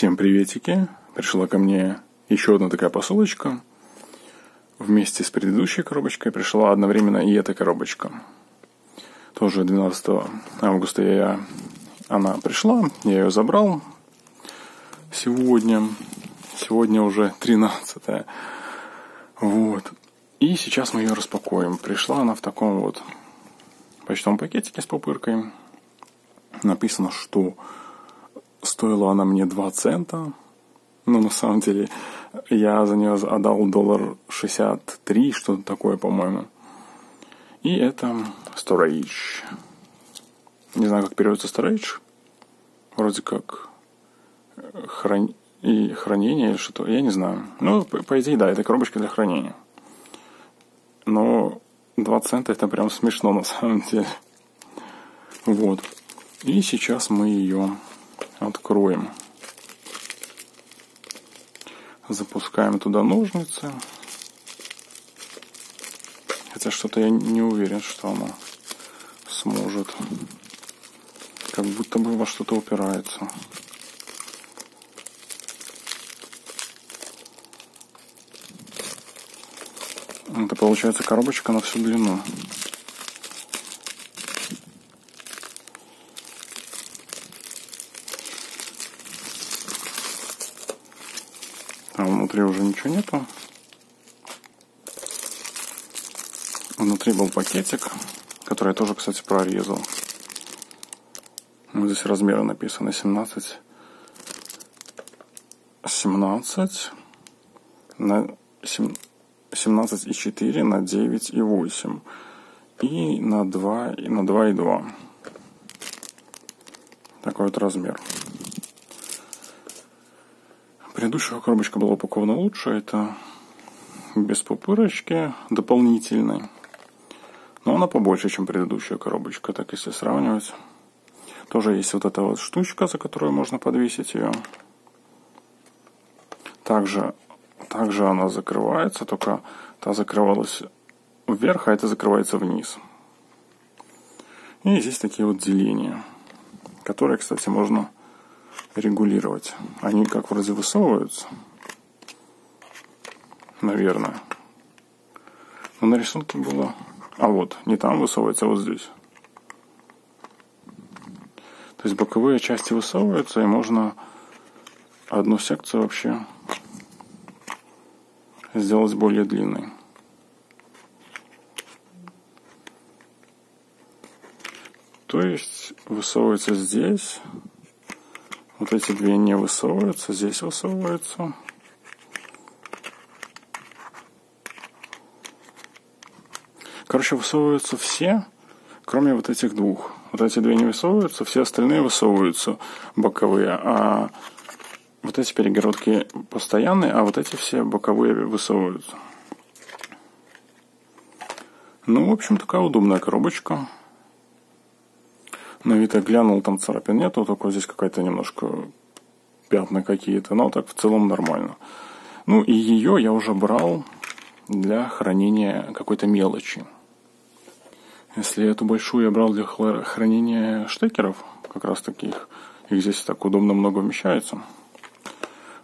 Всем приветики! Пришла ко мне еще одна такая посылочка. Вместе с предыдущей коробочкой пришла одновременно и эта коробочка. Тоже 12 августа она пришла, я ее забрал. Сегодня уже 13-е. Вот. И сейчас мы ее распакуем. Пришла она в таком вот почтовом пакетике с пупыркой. Написано, что стоила она мне 2 цента. Но на самом деле я за нее отдал $1.63, что-то такое, по-моему. И это storage. Не знаю, как переводится storage. Вроде как хранение или что-то. Я не знаю. Ну, по идее, да, это коробочка для хранения. Но 2 цента это прям смешно на самом деле. Вот. И сейчас мы ее откроем. Запускаем туда ножницы. Хотя что-то я не уверен, что она сможет. Как будто бы во что-то упирается. Это получается коробочка на всю длину. Внутри уже ничего нету. Внутри был пакетик, который я тоже, кстати, прорезал. Здесь размеры написаны 17,4 на 9,8 и на 2 и на 2,2. Такой вот размер. Предыдущая коробочка была упакована лучше, это без пупырочки дополнительной. Но она побольше, чем предыдущая коробочка, так если сравнивать. Тоже есть вот эта вот штучка, за которую можно подвесить ее. Также она закрывается, только та закрывалась вверх, а эта закрывается вниз. И здесь такие вот деления, которые, кстати, можно регулировать. Они как вроде высовываются, наверное. Но на рисунке было... А вот, не там высовывается, а вот здесь. То есть боковые части высовываются, и можно одну секцию вообще сделать более длинной. То есть высовывается здесь... Вот эти две не высовываются, здесь высовываются. Короче, высовываются все, кроме вот этих двух. Вот эти две не высовываются, все остальные высовываются боковые. А вот эти перегородки постоянные, а вот эти все боковые высовываются. Ну, в общем, такая удобная коробочка. На вид я глянул, там царапин нету, только здесь какая-то немножко пятна какие-то, но так в целом нормально. Ну и ее я уже брал для хранения какой-то мелочи. Если эту большую я брал для хранения штекеров, как раз таких, их здесь так удобно много вмещается.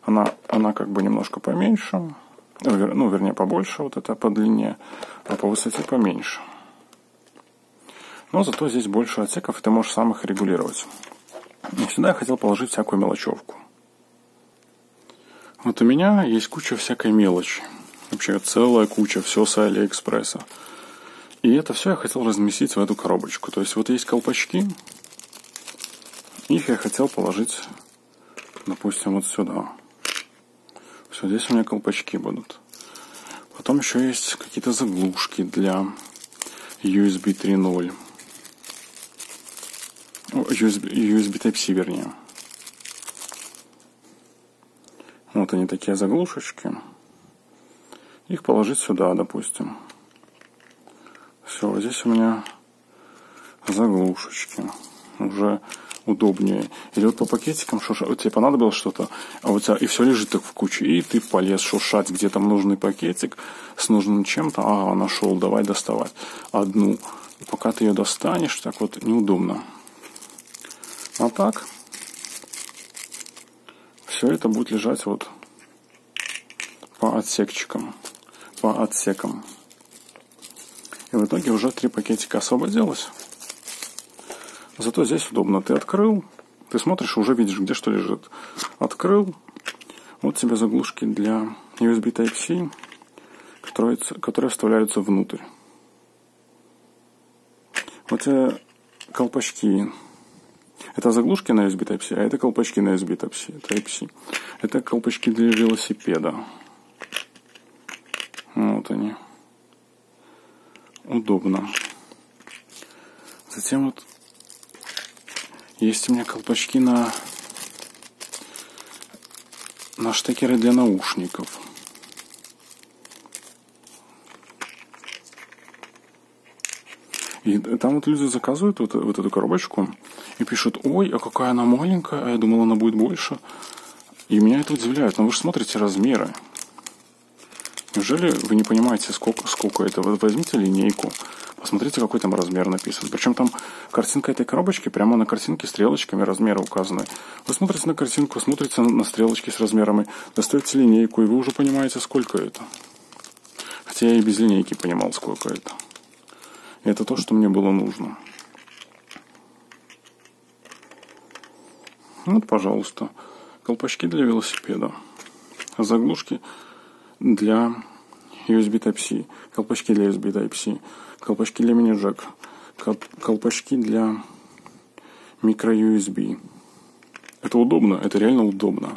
Она как бы немножко поменьше, ну вернее побольше, вот это по длине, а по высоте поменьше. Но зато здесь больше отсеков, и ты можешь сам их регулировать. И сюда я хотел положить всякую мелочевку. Вот у меня есть куча всякой мелочи. Вообще целая куча, все с Алиэкспресса. И это все я хотел разместить в эту коробочку. То есть вот есть колпачки. Их я хотел положить, допустим, вот сюда. Все, здесь у меня колпачки будут. Потом еще есть какие-то заглушки для USB 3.0. USB Type-C, вернее. Вот они, такие заглушечки. Их положить сюда, допустим. Все, здесь у меня заглушечки. Уже удобнее. Или вот по пакетикам шуршать. Вот тебе понадобилось что-то, а у тебя и все лежит так в куче. И ты полез шуршать, где там нужный пакетик с нужным чем-то. Ага, нашел, давай доставать. Одну. И пока ты ее достанешь, так вот неудобно. А так, все это будет лежать вот по отсекчикам, по отсекам. И в итоге уже 3 пакетика освободилось. Зато здесь удобно. Ты открыл, ты смотришь, уже видишь, где что лежит. Открыл. Вот тебе заглушки для USB Type-C, которые вставляются внутрь. Вот тебе колпачки. Это заглушки на USB Type-C, а это колпачки на USB Type-C. Это колпачки для велосипеда. Вот они. Удобно. Затем вот есть у меня колпачки на штекеры для наушников. И там вот люди заказывают вот эту коробочку и пишут: ой, а какая она маленькая, а я думал, она будет больше. И меня это удивляет. Но вы же смотрите размеры. Неужели вы не понимаете, сколько это? Вы возьмите линейку, посмотрите, какой там размер написан. Причем там картинка этой коробочки, прямо на картинке стрелочками размеры указаны. Вы смотрите на картинку, смотрите на стрелочки с размерами, достаете линейку, и вы уже понимаете, сколько это. Хотя я и без линейки понимал, сколько это. Это то, что мне было нужно. Вот, пожалуйста, колпачки для велосипеда, заглушки для USB Type-C, колпачки для USB Type-C, колпачки для мини-джек, колпачки для микро-USB. Это удобно, это реально удобно.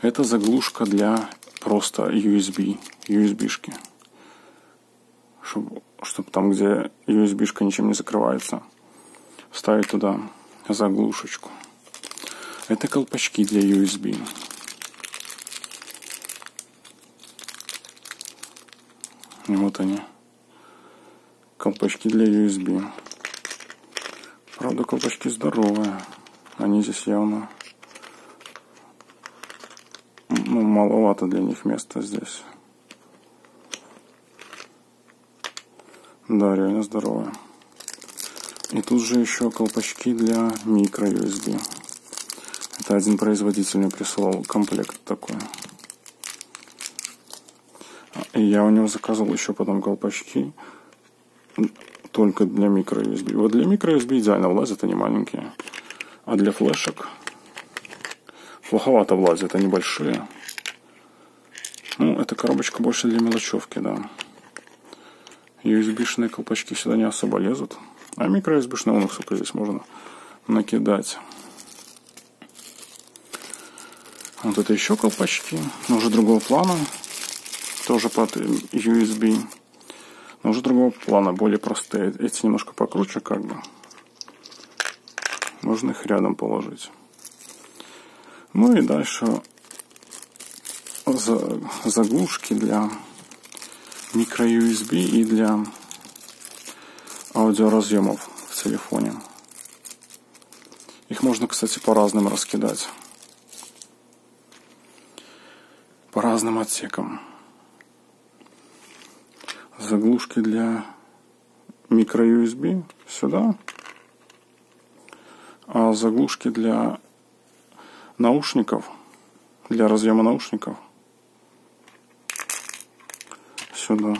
Это заглушка для просто USB-шки. Чтобы там, где USB-шка ничем не закрывается, вставить туда заглушечку. Это колпачки для USB. И вот они. Колпачки для USB. Правда, колпачки здоровые. Они здесь явно... Ну, маловато для них места здесь. Да, реально здоровая. И тут же еще колпачки для микро-USB. Это один производитель мне прислал комплект такой. И я у него заказывал еще потом колпачки только для микро-USB. Вот для микро-USB идеально влазят, они маленькие. А для флешек плоховато влазят, они большие. Ну, эта коробочка больше для мелочевки, да. USB-шные колпачки сюда не особо лезут. А микро-USB-шные, вон, сколько здесь можно накидать. Вот это еще колпачки, но уже другого плана. Тоже под USB. Но уже другого плана, более простые. Эти немножко покруче, как бы. Можно их рядом положить. Ну и дальше заглушки для микро-USB и для аудиоразъемов в телефоне. Их можно, кстати, по разным раскидать. По разным отсекам. Заглушки для микро-USB сюда. А заглушки для наушников, для разъема наушников, сюда.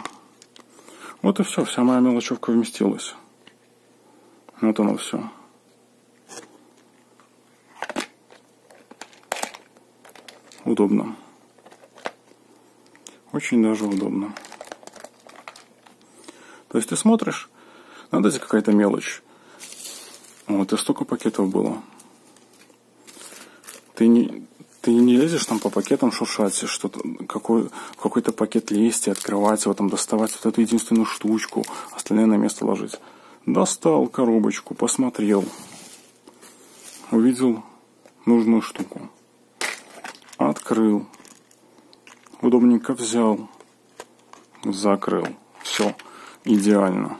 Вот и все, вся моя мелочевка вместилась. Вот оно все. Удобно. Очень даже удобно. То есть ты смотришь, надо здесь какая-то мелочь. Вот и столько пакетов было. Ты не лезешь там по пакетам шуршать, что-то, какой-то пакет лезть и открывать его, там доставать вот эту единственную штучку, остальное на место ложить. Достал коробочку, посмотрел, увидел нужную штуку, открыл, удобненько взял, закрыл. Все идеально.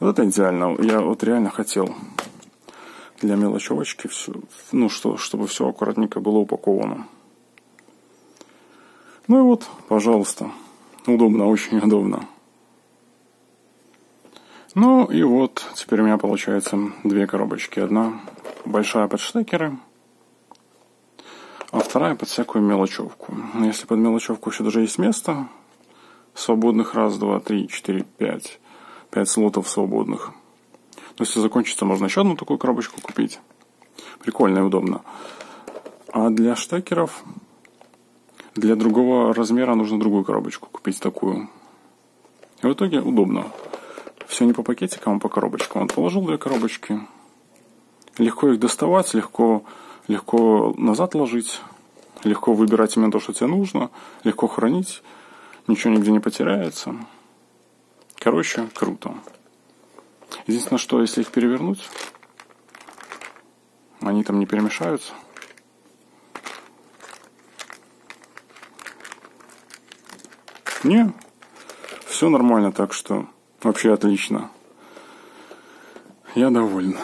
Вот это идеально. Я вот реально хотел... Для мелочевочки, все, ну что, чтобы все аккуратненько было упаковано. Ну и вот, пожалуйста. Удобно, очень удобно. Ну и вот, теперь у меня получается 2 коробочки. Одна большая под штекеры. а вторая под всякую мелочевку. Если под мелочевку еще даже есть место, свободных 1, 2, 3, 4, 5 слотов свободных. Но если закончится, можно еще одну такую коробочку купить. Прикольно и удобно. А для штекеров, для другого размера нужно другую коробочку купить, такую. И в итоге удобно. Все не по пакетикам, а по коробочкам. Он положил две коробочки. Легко их доставать, легко назад ложить. Легко выбирать именно то, что тебе нужно. Легко хранить. Ничего нигде не потеряется. Короче, круто. Единственное, что если их перевернуть, они там не перемешаются. Не, все нормально, так что вообще отлично. Я доволен.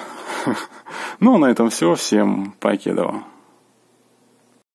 Ну, а на этом все. Всем покедова.